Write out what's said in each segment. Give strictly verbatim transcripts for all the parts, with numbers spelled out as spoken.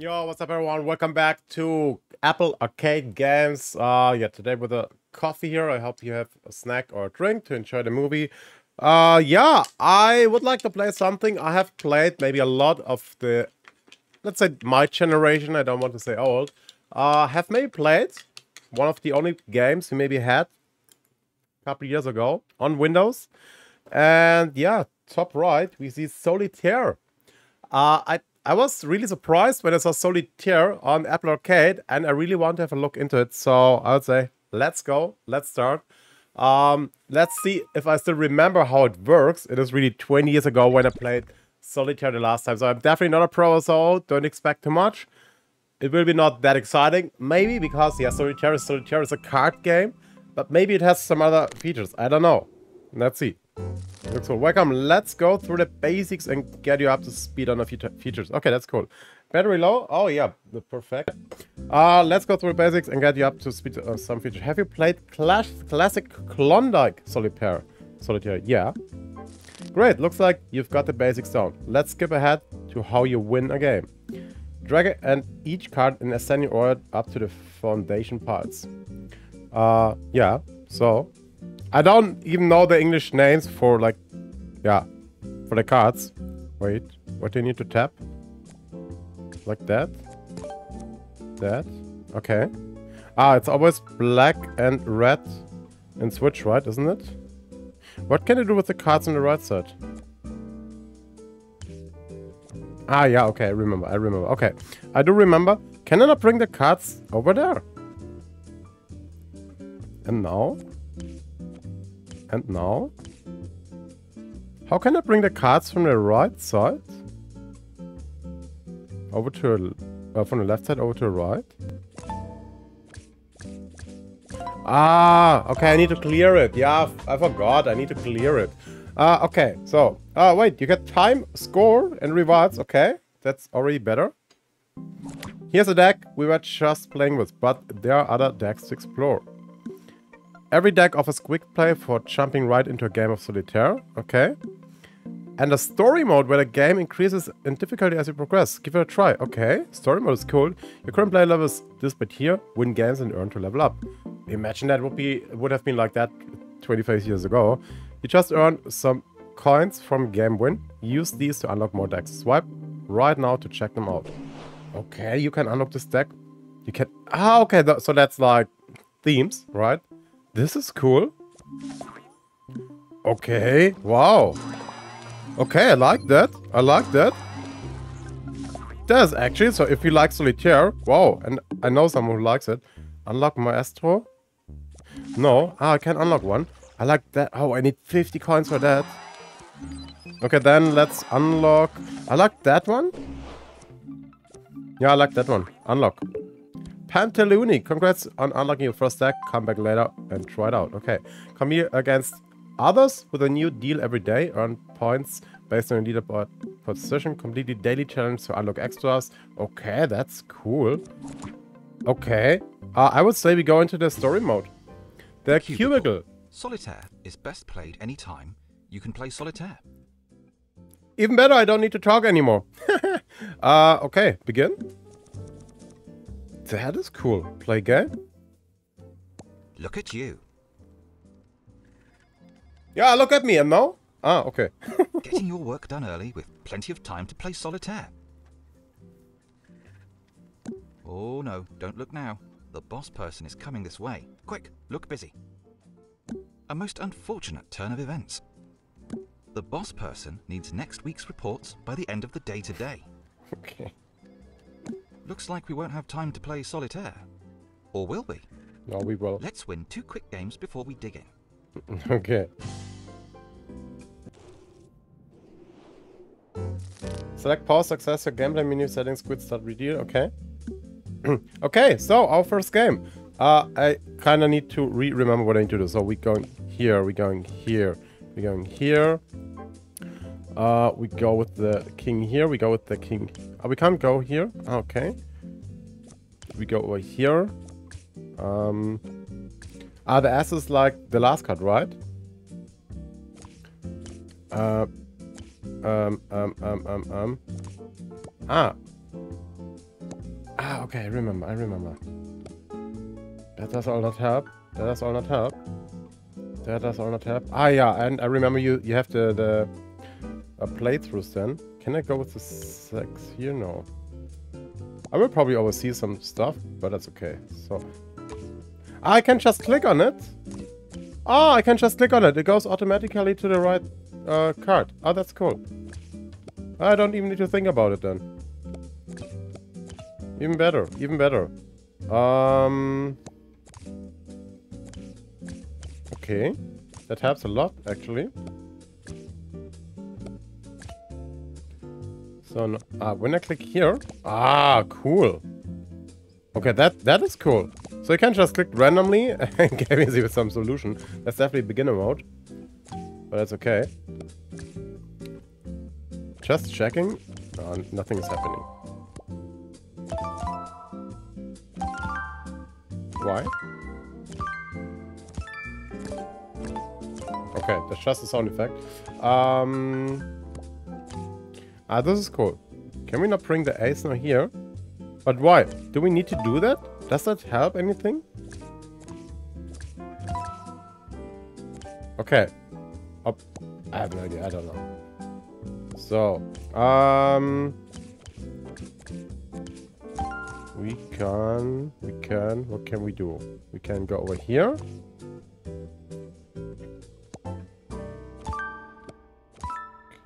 Yo, what's up everyone? Welcome back to Apple Arcade Games. Uh, yeah, today with a coffee here. I hope you have a snack or a drink to enjoy the movie. Uh, yeah, I would like to play something. I have played maybe a lot of the, let's say my generation, I don't want to say old. Uh, have maybe played one of the only games we maybe had a couple years ago on Windows. And yeah, top right, we see Solitaire. Uh, I I was really surprised when I saw Solitaire on Apple Arcade, and I really want to have a look into it. So I would say, let's go, let's start. Um, let's see if I still remember how it works. It is really twenty years ago when I played Solitaire the last time. So I'm definitely not a pro, so don't expect too much. It will be not that exciting, maybe, because, yeah, Solitaire is, Solitaire is a card game, but maybe it has some other features. I don't know. Let's see. Looks cool. Welcome. Let's go through the basics and get you up to speed on the features. Okay, that's cool. Battery low. Oh, yeah. Perfect. Uh, let's go through the basics and get you up to speed on some features. Have you played Clash Classic Klondike Solitaire? Solitaire, yeah. Great. Looks like you've got the basics down. Let's skip ahead to how you win a game. Drag it and each card in ascending order up to the foundation parts. Uh, yeah. So... I don't even know the English names for, like, yeah, for the cards. Wait, what do you need to tap? Like that? That? Okay. Ah, it's always black and red and switch, right? Isn't it? What can I do with the cards on the right side? Ah, yeah, okay, I remember, I remember. Okay, I do remember. Can I not bring the cards over there? And now? And now? How can I bring the cards from the right side? Over to... Uh, from the left side over to the right? Ah! Okay, I need to clear it. Yeah, I forgot. I need to clear it. Uh, okay, so... Uh, wait, you get time, score, and rewards. Okay, that's already better. Here's a deck we were just playing with, but there are other decks to explore. Every deck offers quick play for jumping right into a game of Solitaire, okay. And a story mode where the game increases in difficulty as you progress. Give it a try, okay. Story mode is cool. Your current player level is this bit here. Win games and earn to level up. Imagine that would be would have been like that twenty-five years ago. You just earn some coins from game win. Use these to unlock more decks. Swipe right now to check them out. Okay, you can unlock this deck. You can... Ah, okay, th so that's like themes, right? This is cool. Okay, wow. Okay, I like that. I like that. There's actually, so if you like Solitaire, wow, and I know someone who likes it. Unlock Maestro. No, ah, I can't unlock one. I like that. Oh, I need fifty coins for that. Okay, then let's unlock. I like that one. Yeah, I like that one. Unlock. Pantaloony, congrats on unlocking your first deck. Come back later and try it out. Okay. Compete against others with a new deal every day. Earn points based on your leaderboard position. Complete the daily challenge to unlock extras. Okay, that's cool. Okay. Uh, I would say we go into the story mode. The Cubicle. Cubicle. Solitaire is best played anytime. You can play Solitaire. Even better, I don't need to talk anymore. uh, okay, begin. That is cool. Play game. Look at you. Yeah, look at me, and now? Ah, okay. Getting your work done early with plenty of time to play Solitaire. Oh no, don't look now. The boss person is coming this way. Quick, look busy. A most unfortunate turn of events. The boss person needs next week's reports by the end of the day today. Okay. Looks like we won't have time to play Solitaire. Or will we? No, we will. Let's win two quick games before we dig in. Okay. Select pause, success, your gameplay menu settings, quit, start, redeal. Okay. Okay, so our first game. Uh, I kind of need to re-remember what I need to do. So we're going here, we're going here, we're going here. Uh, we go with the king here, we go with the king. Oh, we can't go here. Okay. We go over here. Um, ah, the ass is like the last card, right? Uh, um, um, um, um, um. Ah. Ah, okay, I remember, I remember. That does all not help. That does all not help. That does all not help. Ah, yeah, and I remember you, you have the, the uh, playthroughs then. Can I go with the sex here? No. I will probably oversee some stuff, but that's okay. So, I can just click on it. Oh, I can just click on it. It goes automatically to the right uh, card. Oh, that's cool. I don't even need to think about it then. Even better, even better. Um, okay, that helps a lot actually. So no, ah, when I click here, ah, cool. Okay, that that is cool. So you can just click randomly and give me some solution. That's definitely beginner mode, but that's okay. Just checking. No, nothing is happening. Why? Okay, that's just a sound effect. Um, ah, this is cool. Can we not bring the ace now here? But why? Do we need to do that? Does that help anything? Okay. Oh, I have no idea. I don't know. So, um, we can, we can, what can we do? We can go over here.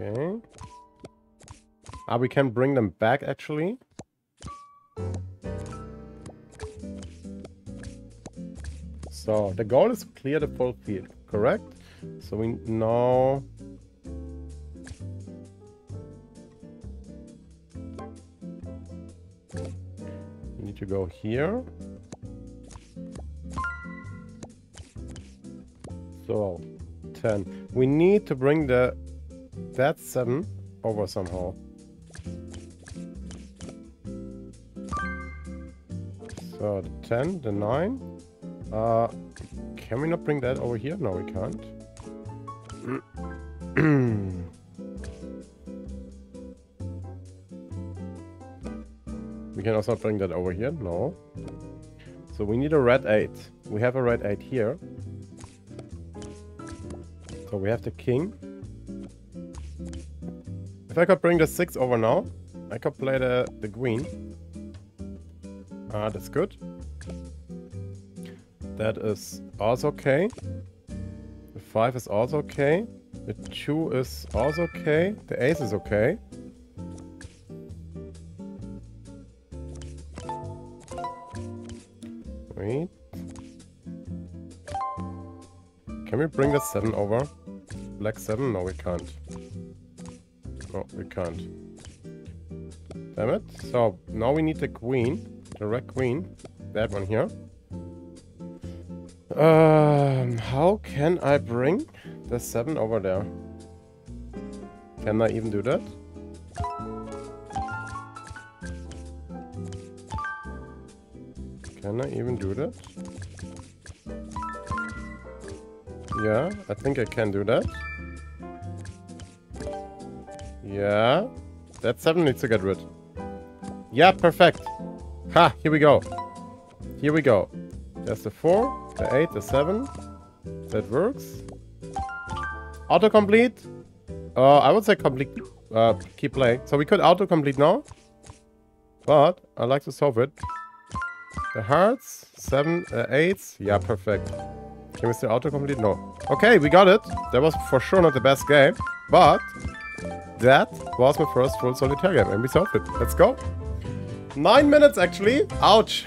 Okay. Ah, we can bring them back actually. So, the goal is to clear the full field, correct? So we now... to go here. So, ten. We need to bring the that seven over somehow. So, the ten, the nine. Uh, can we not bring that over here? No, we can't. We can also bring that over here. No. So we need a red eight. We have a red eight here. So we have the king. If I could bring the six over now, I could play the, the queen. Ah, that's good. That is also okay. The five is also okay. The two is also okay. The ace is okay. Can we bring the seven over? Black seven? No, we can't. No, we can't. Damn it. So, now we need the queen. The red queen. That one here. Um, how can I bring the seven over there? Can I even do that? Can I even do that? Yeah, I think I can do that. Yeah. That seven needs to get rid. Yeah, perfect. Ha, here we go. Here we go. There's the four, the eight, the seven. That works. Autocomplete. Uh, I would say complete. Uh, keep playing. So we could autocomplete now. But I like to solve it. The hearts, seven, uh, eights. Yeah, perfect. Can we still autocomplete? No. Okay, we got it. That was for sure not the best game, but that was my first full solitaire game, and we solved it. Let's go. Nine minutes, actually. Ouch.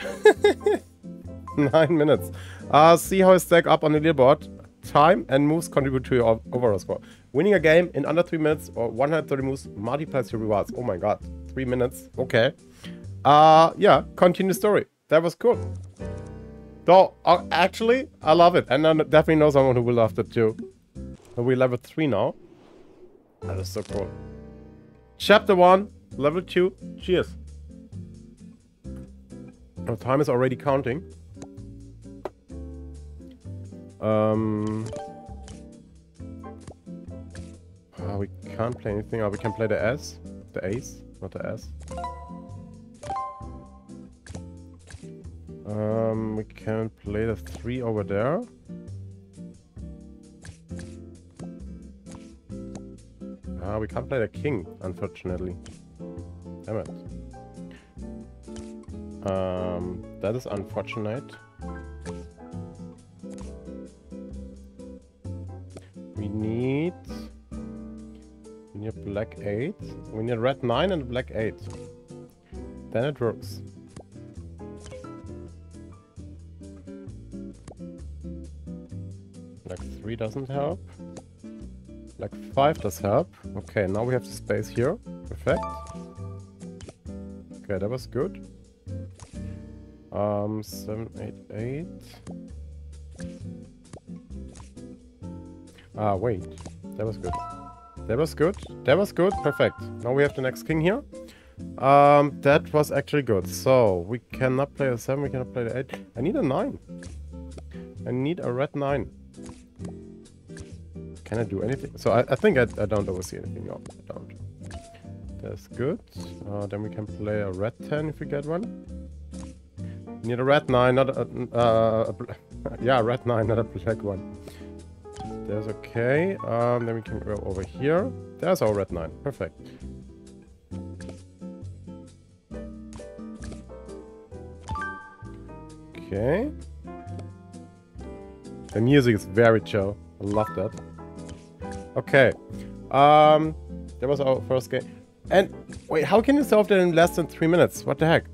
Nine minutes. Uh, see how I stack up on the leaderboard. Time and moves contribute to your overall score. Winning a game in under three minutes or one hundred thirty moves multiplies your rewards. Oh my god. Three minutes. Okay. Uh, yeah, continue story. That was cool. Though, uh, actually, I love it. And I definitely know someone who will love that too. So we're level three now. That is so cool. Chapter one, level two. Cheers. Our time is already counting. Um, oh, we can't play anything. Oh, we can play the S. The ace, not the S. Um, we can play the three over there. Ah, we can't play the king, unfortunately. Damn it. Um, that is unfortunate. We need... We need black eight. We need red nine and black eight. Then it works. Black three doesn't help. Black five does help. Okay, now we have the space here. Perfect. Okay, that was good. Um, seven, eight, eight. Ah, wait. That was good. That was good. That was good. Perfect. Now we have the next king here. Um, that was actually good. So, we cannot play a seven, we cannot play the eight. I need a nine. I need a red nine. Can I do anything? So, I, I think I, I don't oversee anything. No, I don't. That's good. Uh, then we can play a red ten if we get one. We need a red nine, not a... Uh, a yeah, a red nine, not a black one. That's okay. Um, then we can go over here. There's our red nine. Perfect. Okay. The music is very chill. I love that. Okay. Um, that was our first game. And wait, how can you solve that in less than three minutes? What the heck?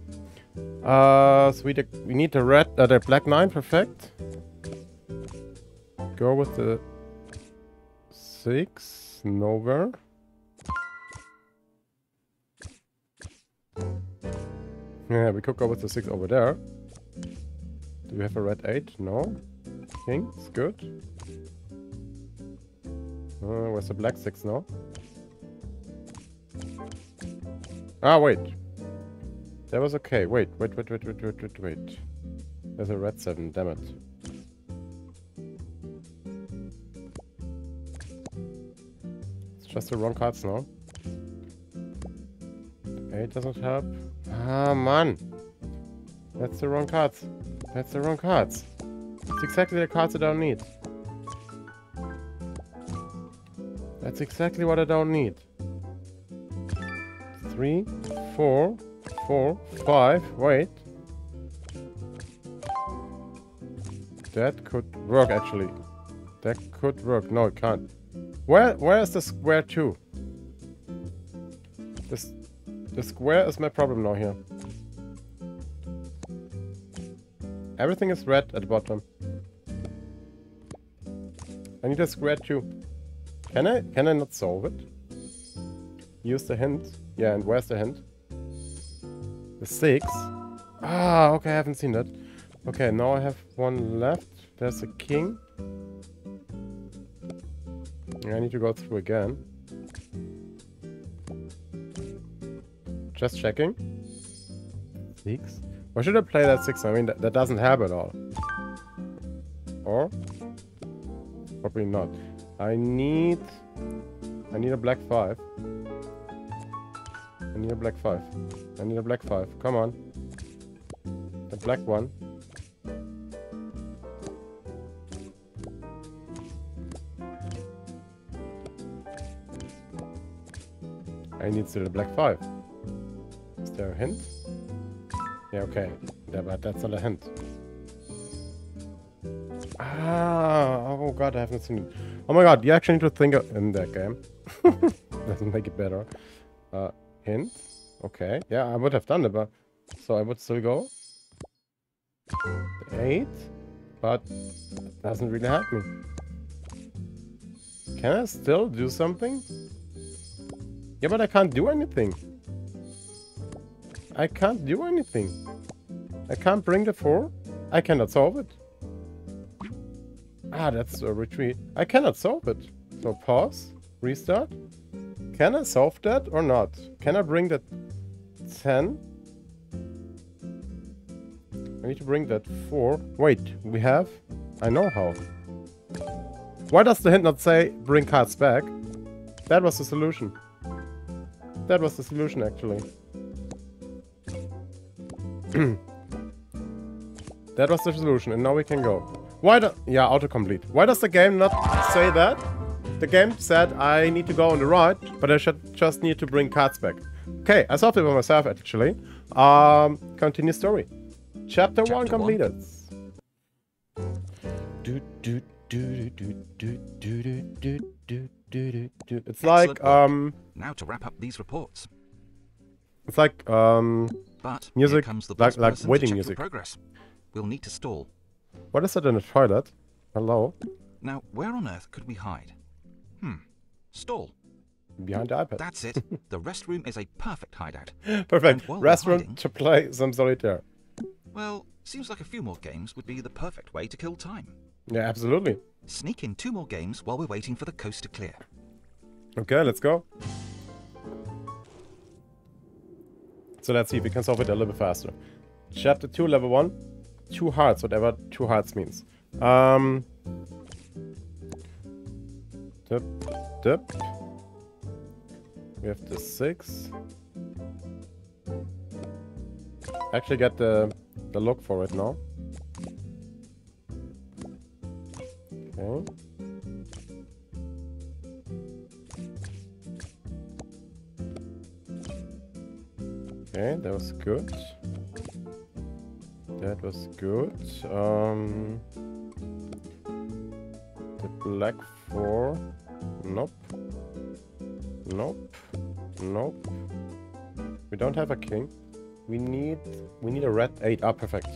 Uh, so we, we need the red, uh, the black nine. Perfect. Go with the six. Nowhere. Yeah, we could go with the six over there. Do we have a red eight? No. King, it's good. Uh, where's the black six now? Ah, wait. That was okay. Wait, wait, wait, wait, wait, wait, wait, wait. There's a red seven, damn it. It's just the wrong cards now. Eight doesn't help. Ah, man. That's the wrong cards. That's the wrong cards. That's exactly the cards I don't need. That's exactly what I don't need. Three, four, four, five, wait. That could work actually. That could work. No, it can't. Where where is the square two? This the square is my problem now here. Everything is red at the bottom. I need a square two. Can I can I not solve it? Use the hint. Yeah, and where's the hint? The six. Ah, okay, I haven't seen that. Okay, now I have one left. There's a king. I need to go through again. Just checking. Six. Why should I play that six? I mean, that, that doesn't help at all. Or? Probably not. I need... I need a black five. I need a black five. I need a black five. Come on. The black one. I need still a black five. Is there a hint? Yeah, okay. Yeah, but that's not a hint. Ah, oh god, I haven't seen it. Oh my god, you actually need to think of in that game. Doesn't make it better. Uh, hint. Okay. Yeah, I would have done it, but... So I would still go. Eight. But it doesn't really help me. Can I still do something? Yeah, but I can't do anything. I can't do anything. I can't bring the four. I cannot solve it. Ah, that's a retreat. I cannot solve it. So pause. Restart. Can I solve that or not? Can I bring that ten? I need to bring that four. Wait, we have... I know how. Why does the hint not say bring cards back? That was the solution. That was the solution actually. That was the solution, and now we can go. Why do... Yeah, autocomplete. Why does the game not say that? The game said I need to go on the right, but I should just need to bring cards back. Okay, I solved it by myself, actually. Um, continue story. Chapter, Chapter one completed. It's like, um... now to wrap up these reports. It's like, um... but music, here comes the like, like waiting music. Progress. We'll need to stall. What is that in a toilet? Hello? Now, where on earth could we hide? Hmm. Stall. Behind the iPad. That's it. The restroom is a perfect hideout. Perfect. Restroom hiding, to play some solitaire. Well, seems like a few more games would be the perfect way to kill time. Yeah, absolutely. Sneak in two more games while we're waiting for the coast to clear. Okay, let's go. So let's see if we can solve it a little bit faster. Chapter two, level one. Two hearts, whatever two hearts means. Um... Dip, dip. We have the six. Actually get the, the look for it now. Okay. Okay, that was good. That was good. Um, the black four. Nope. Nope. Nope. We don't have a king. We need we need a red eight. Ah, perfect.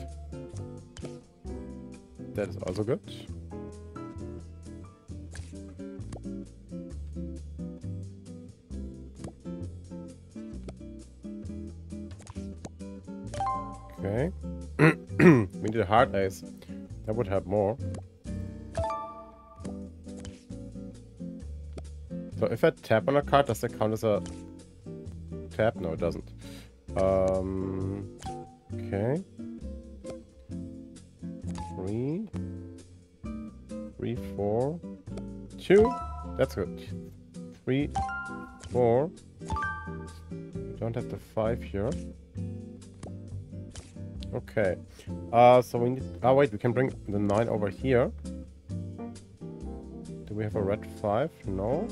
That is also good. Okay. We need a hard ace. That would have more. So if I tap on a card, does that count as a tap? No, it doesn't. Um, okay. Three. Three, four. Two. That's good. Three, four. We don't have the five here. Okay. Uh, so we need... Oh, wait. We can bring the nine over here. Do we have a red five? No.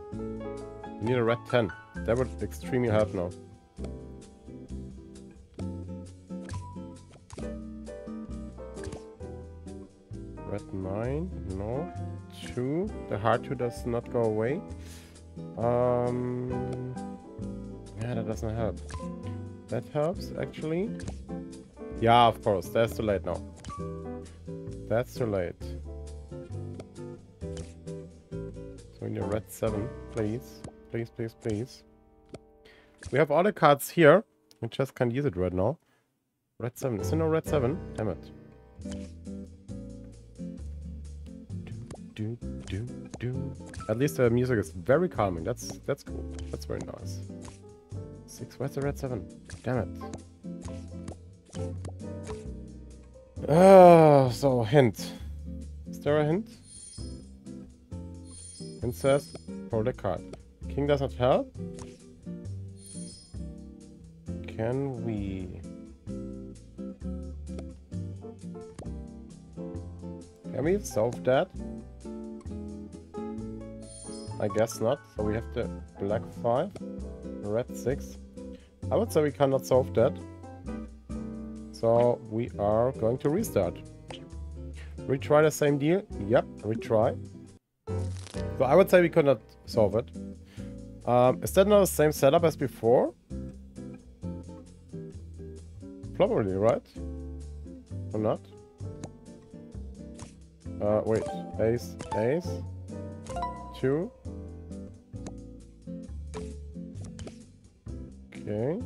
We need a red ten. That would extremely help now. Red nine. No. two. The hard two does not go away. Um... Yeah, that doesn't help. That helps, actually. Yeah, of course. That's too late now. That's too late. So we need a red seven, please. Please, please, please. We have all the cards here. We just can't use it right now. Red seven. Is there no red seven? Damn it. Do, do, do, do. At least the music is very calming. That's, that's cool. That's very nice. Six, where's the red seven? Damn it. Ah, so hint. Is there a hint? Hint says, throw the card. King does not help. Can we... Can we solve that? I guess not. So we have the black five, red six. I would say we cannot solve that, so we are going to restart. Retry the same deal. Yep, retry. So I would say we could not solve it. Um, is that not the same setup as before? Probably, right? Or not? Uh, wait. Ace, ace. Two. Okay.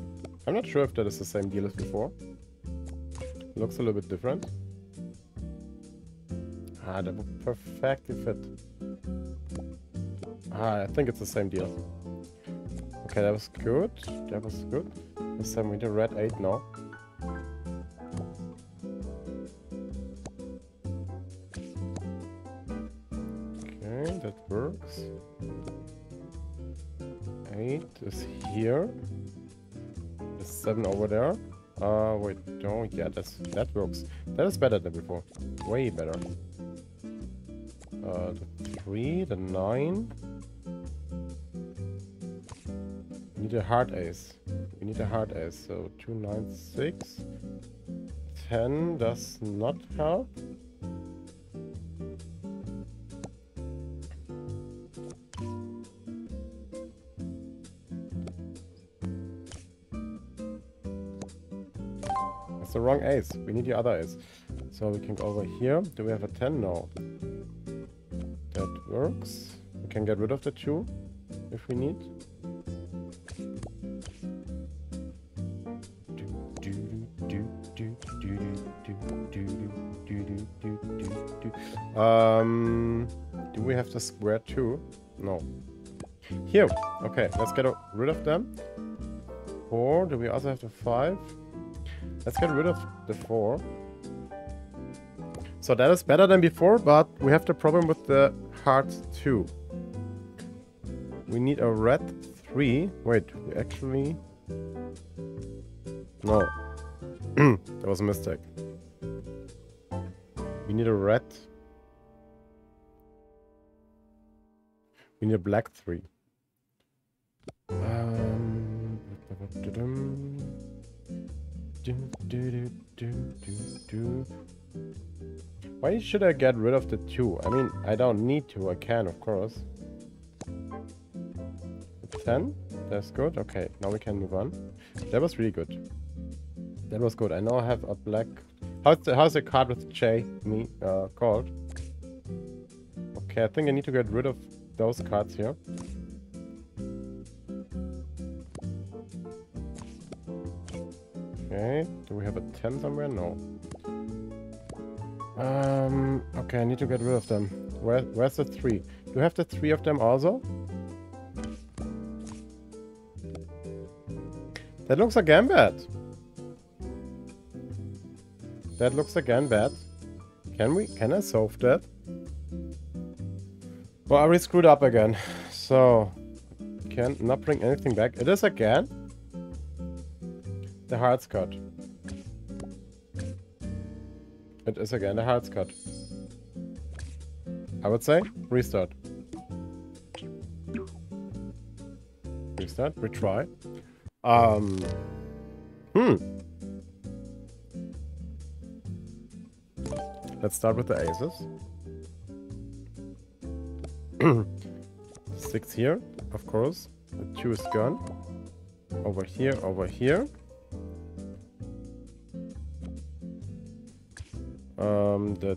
I'm not sure if that is the same deal as before. Looks a little bit different. Ah, that would perfectly fit. Ah, I think it's the same deal. Okay, that was good. That was good. This time we did red eight now. Okay, that works. eight is here. Seven over there. Uh, wait, oh yeah, that's, that works. That is better than before. Way better. Uh, the three, the nine. We need a hard ace. We need a hard ace. So two, nine, six. Ten does not help. The wrong ace. We need the other ace. So we can go over here. Do we have a ten? No. That works. We can get rid of the two if we need. Um, do we have the square two? No. Here. Okay, let's get rid of them. Or do we also have the five? Let's get rid of the four. So that is better than before, but we have the problem with the hard two. We need a red three. Wait, we actually... No. That was a mistake. We need a red... We need a black three. Um... Do, do, do, do. Why should I get rid of the two? I mean, I don't need to. I can, of course. ten. That's good. Okay, now we can move on. That was really good. That was good. I now have a black... How's the, how's the card with J me, uh, called? Okay, I think I need to get rid of those cards here. Okay, do we have a ten somewhere? No. Um, okay, I need to get rid of them. Where, where's the three? Do you have the three of them also? That looks again bad. That looks again bad. Can we, can I solve that? Well, I already screwed up again. So, can't not bring anything back. It is again. The hearts cut. It is again the hearts cut. I would say restart. Restart, retry. Um. Hmm. Let's start with the aces. Six here, of course. The two is gone. Over here, over here. Um, the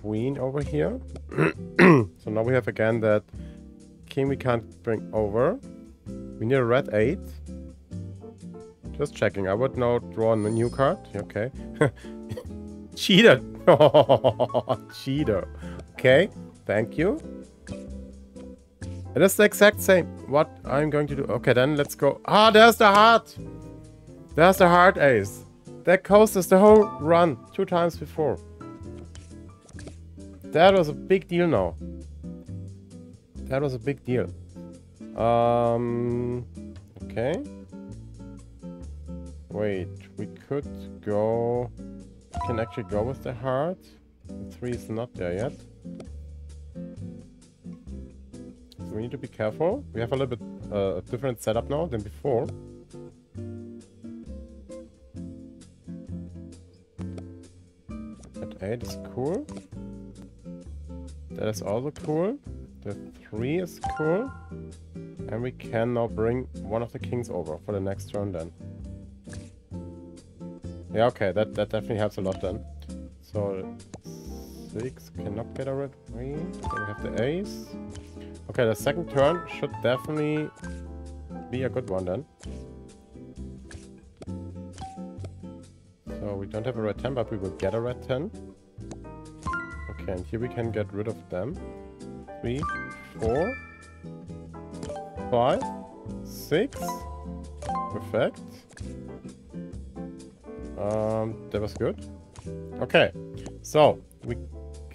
queen over here. So now we have again that king we can't bring over. We need a red eight. Just checking. I would now draw a new card. Okay. Cheater. Cheater. Okay. Thank you. It is the exact same. What I'm going to do. Okay, then let's go. Ah, there's the heart. There's the heart ace. That cost us the whole run two times before. That was a big deal now. That was a big deal. Um, okay. Wait, we could go... We can actually go with the heart. The three is not there yet. So we need to be careful. We have a little bit uh, different setup now than before. eight is cool. That is also cool. The three is cool. And we can now bring one of the kings over for the next turn then. Yeah, okay, that, that definitely helps a lot then. So, six cannot get a red three. Then we have the ace. Okay, the second turn should definitely be a good one then. So we don't have a red ten, but we will get a red ten. Okay, and here we can get rid of them. Three, four, five, six. Perfect. Um, that was good. Okay, so we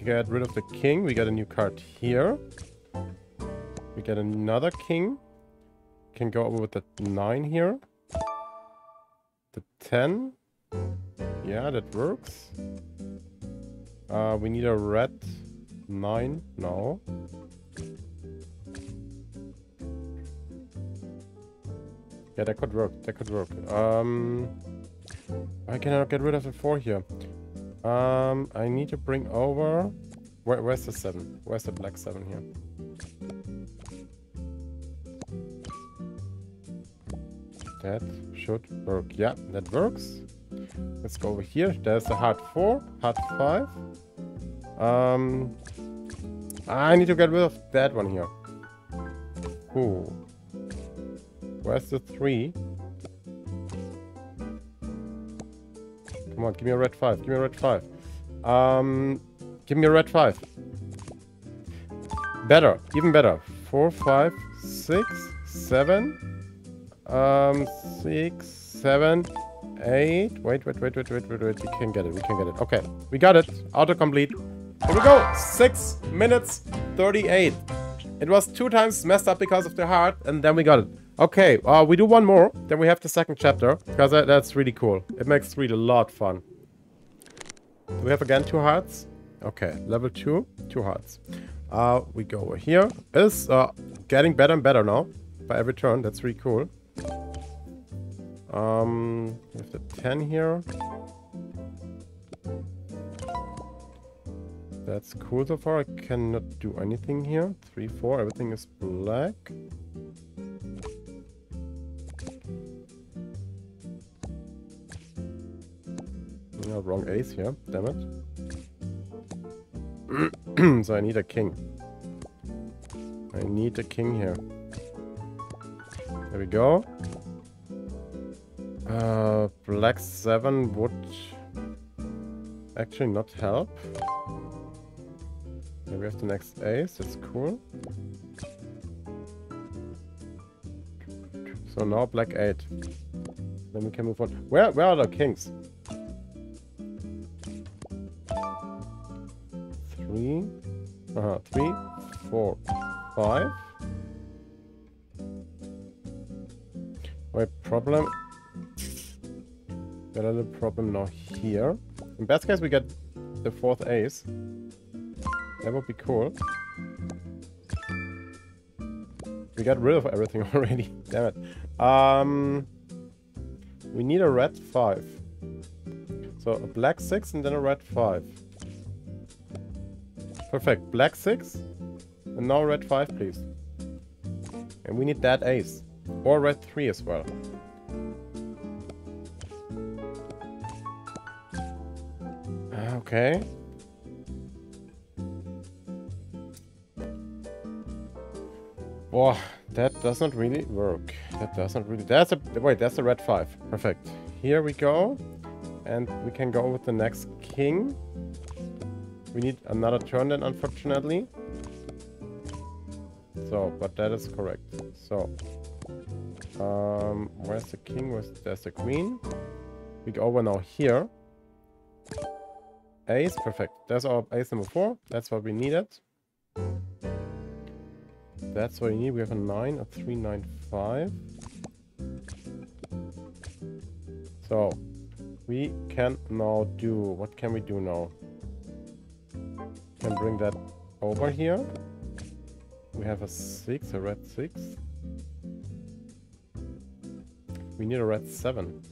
get rid of the king. We get a new card here. We get another king. Can go over with the nine here. the ten. Yeah, that works. Uh, we need a red nine now. Yeah, that could work. That could work. Um, I cannot get rid of the four here. Um, I need to bring over. Where, where's the seven? Where's the black seven here? That should work. Yeah, that works. Let's go over here. There's a hard four, hard five. Um, I need to get rid of that one here. Ooh. Where's the three? Come on, give me a red five. Give me a red five. Um, give me a red five. Better, even better. Four, five, six, seven. Um, six, seven, eight. Wait, wait, wait, wait, wait, wait, wait. We can get it. We can get it. Okay, we got it. Autocomplete. Here we go. Six minutes thirty-eight. It was two times messed up because of the heart, and then we got it. Okay, uh, we do one more. Then we have the second chapter because that, that's really cool. It makes it really a lot fun. Do we have again two hearts? Okay, level two, two hearts. Uh, we go over here. It's uh, getting better and better now by every turn. That's really cool. Um, we have the ten here. That's cool so far. I cannot do anything here. Three, four, everything is black. No, wrong ace here. Damn it. So I need a king. I need a king here. There we go. Uh, black seven would actually not help. Here we have the next ace, that's cool. So now black eight. Then we can move on. Where, where are the kings? Three, uh-huh, three, four, five. My problem... Got a little problem now here. In best case, we get the fourth ace. That would be cool. We got rid of everything already. Damn it. Um, we need a red five. So a black six and then a red five. Perfect. Black six and now red five, please. And we need that ace or red three as well. Okay. Whoa, that doesn't really work. That doesn't really... That's a... Wait, that's a red five. Perfect. Here we go. And we can go with the next king. We need another turn then, unfortunately. So, but that is correct. So, um, where's the king? Where's... There's the queen. We go over now here. Ace, perfect. That's our ace number four. That's what we needed. That's what we need. We have a nine, a three, nine, five. So we can now do... What can we do now? We can bring that over here. We have a six, a red six. We need a red seven.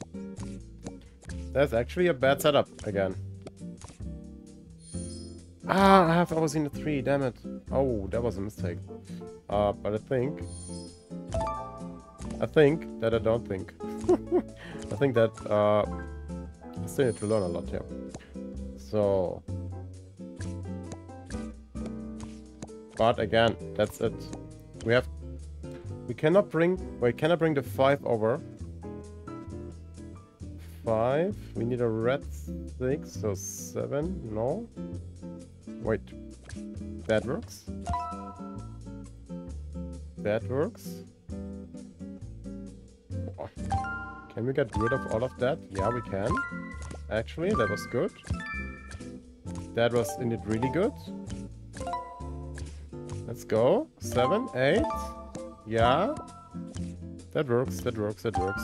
That's actually a bad setup again. Ah, I have always seen a three, damn it. Oh, that was a mistake. Uh, but I think... I think that I don't think. I think that... Uh, I still need to learn a lot here. So... But again, that's it. We have... We cannot bring... Wait, can I bring the five over? Five. We need a red six, so seven. No. Wait, that works. That works. Oh. Can we get rid of all of that? Yeah, we can. Actually, that was good. That was indeed really good. Let's go. Seven, eight. Yeah. That works, that works, that works.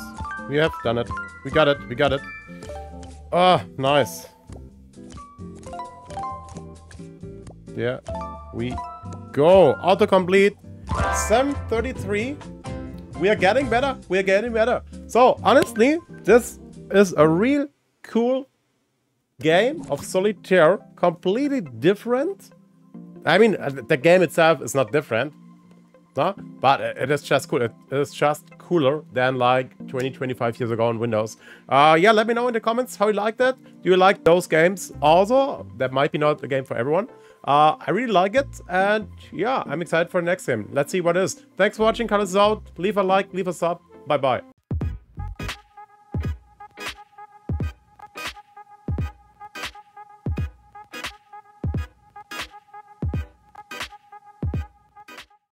We have done it. We got it. We got it. Ah, nice. There we go. Autocomplete. seven thirty-three. We are getting better. We are getting better. So, honestly, this is a real cool game of Solitaire. Completely different. I mean, the game itself is not different. No? But it is just cool. It is just cooler than like twenty, twenty-five years ago on Windows. Uh, yeah, let me know in the comments how you liked that. Do you like those games also? That might be not a game for everyone. Uh, I really like it, and yeah, I'm excited for the next game. Let's see what it is. Thanks for watching. Cut us out. Leave a like, leave a sub. Bye bye.